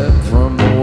step from the